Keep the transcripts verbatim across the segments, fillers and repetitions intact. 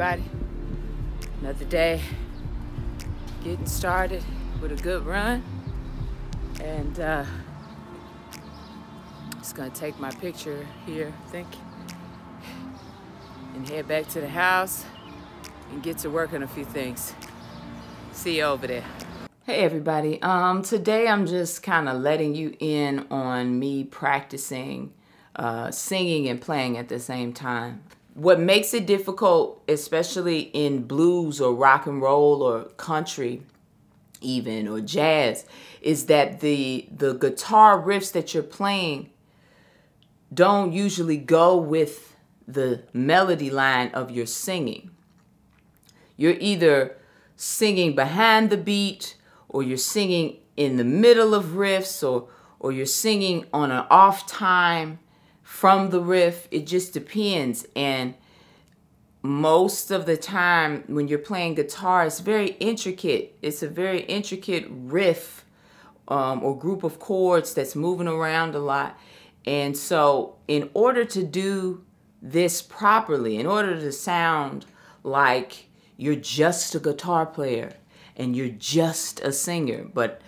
everybody. Another day, getting started with a good run, and uh, just gonna take my picture here, I think, and head back to the house and get to work on a few things. See you over there. Hey everybody, um, today I'm just kind of letting you in on me practicing uh, singing and playing at the same time. What makes it difficult, especially in blues or rock and roll or country even, or jazz, is that the, the guitar riffs that you're playing don't usually go with the melody line of your singing. You're either singing behind the beat, or you're singing in the middle of riffs, or, or you're singing on an off time from the riff. It just depends. And most of the time when you're playing guitar, it's very intricate. It's a very intricate riff um, or group of chords that's moving around a lot. And so in order to do this properly, in order to sound like you're just a guitar player, and you're just a singer, but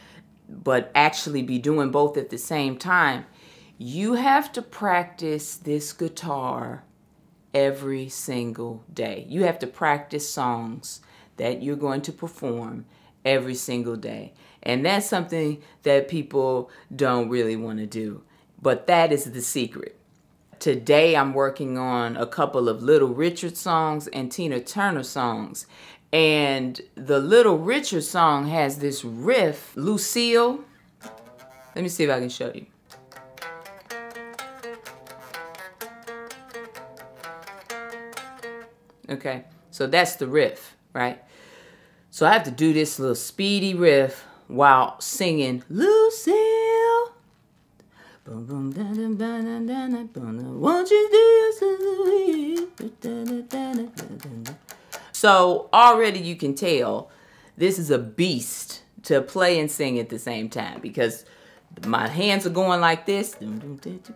but actually be doing both at the same time, you have to practice this guitar every single day. You have to practice songs that you're going to perform every single day. And that's something that people don't really want to do, but that is the secret. Today I'm working on a couple of Little Richard songs and Tina Turner songs. And the Little Richard song has this riff, Lucille. Let me see if I can show you. Okay, so that's the riff, right? So I have to do this little speedy riff while singing Lucille. Won't you do your... So already you can tell this is a beast to play and sing at the same time, because my hands are going like this, and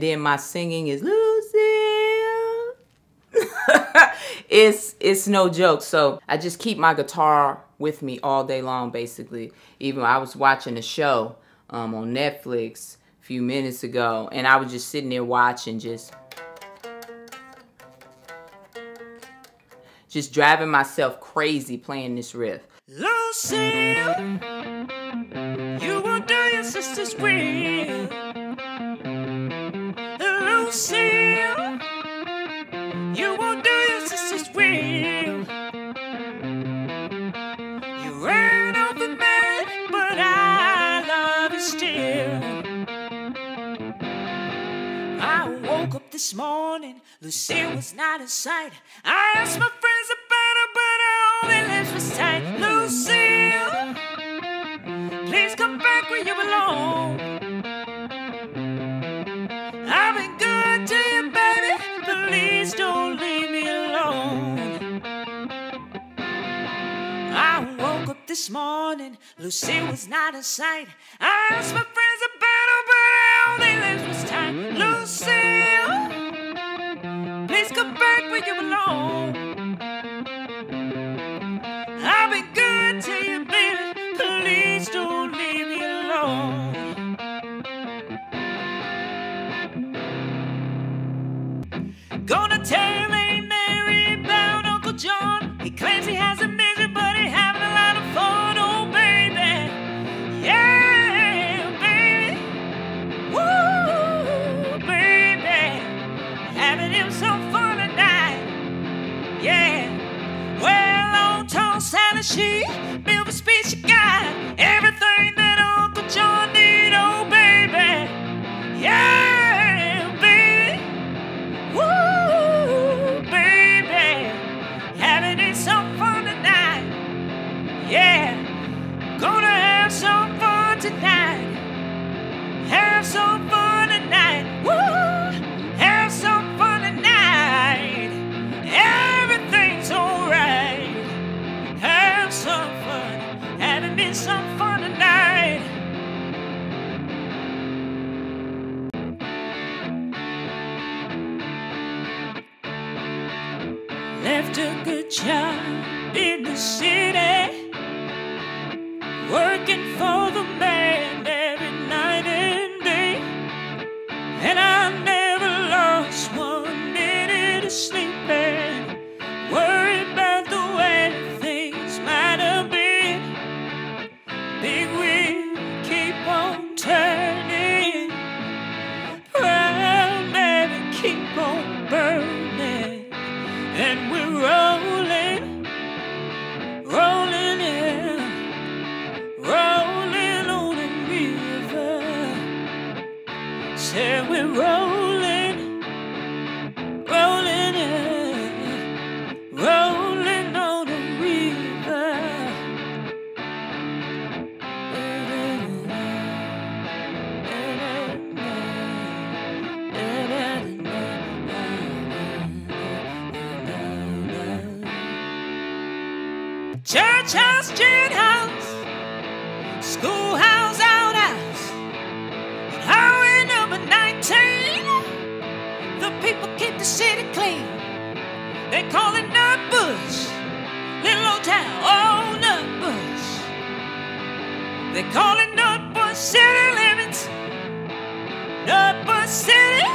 then my singing is Lucille. It's, it's no joke. So I just keep my guitar with me all day long, basically. Even I was watching a show um, on Netflix a few minutes ago, and I was just sitting there watching, just... just driving myself crazy playing this riff. Lucille, you won't do your sister's will. Lucille, you won't do your sister's will. You ran off the man, but I love you still. I woke up this morning, Lucille was not in sight. I asked my friend, Lucille, please come back where you belong. I've been good to you, baby, but please don't leave me alone. I woke up this morning, Lucille was not in sight. I asked my friends about her, but all they left was time. Lucille, please come back where you belong. Gonna tell Aunt Mary about Uncle John. He claims he has a misery, but he's having a lot of fun. Oh, baby, yeah, baby, woo, baby, having him some fun tonight. did a good job in the city, working for the man every night and day. And I never lost one minute of sleeping, worried about the way things might have been. Big wheel keep on turning, proud man keep on burning, and we're rolling, rolling in, rolling on the river. Said we're rolling, rolling in, rolling on the river. Church house, gin house, schoolhouse, outhouse, on highway number nineteen, the people keep the city clean. They call it Nutbush, little old town, oh Nutbush. They call it Nutbush city limits, Nutbush city.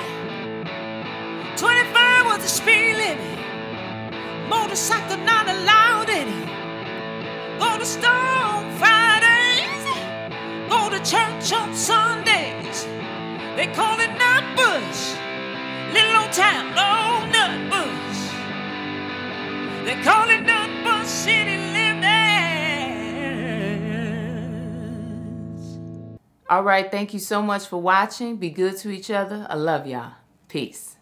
Twenty-five was the speed limit, motorcycle not allowed in it. Go to store on Fridays, go to church on Sundays. They call it Nutbush, little old town, oh Nutbush. They call it Nutbush city limits. All right, thank you so much for watching. Be good to each other. I love y'all. Peace.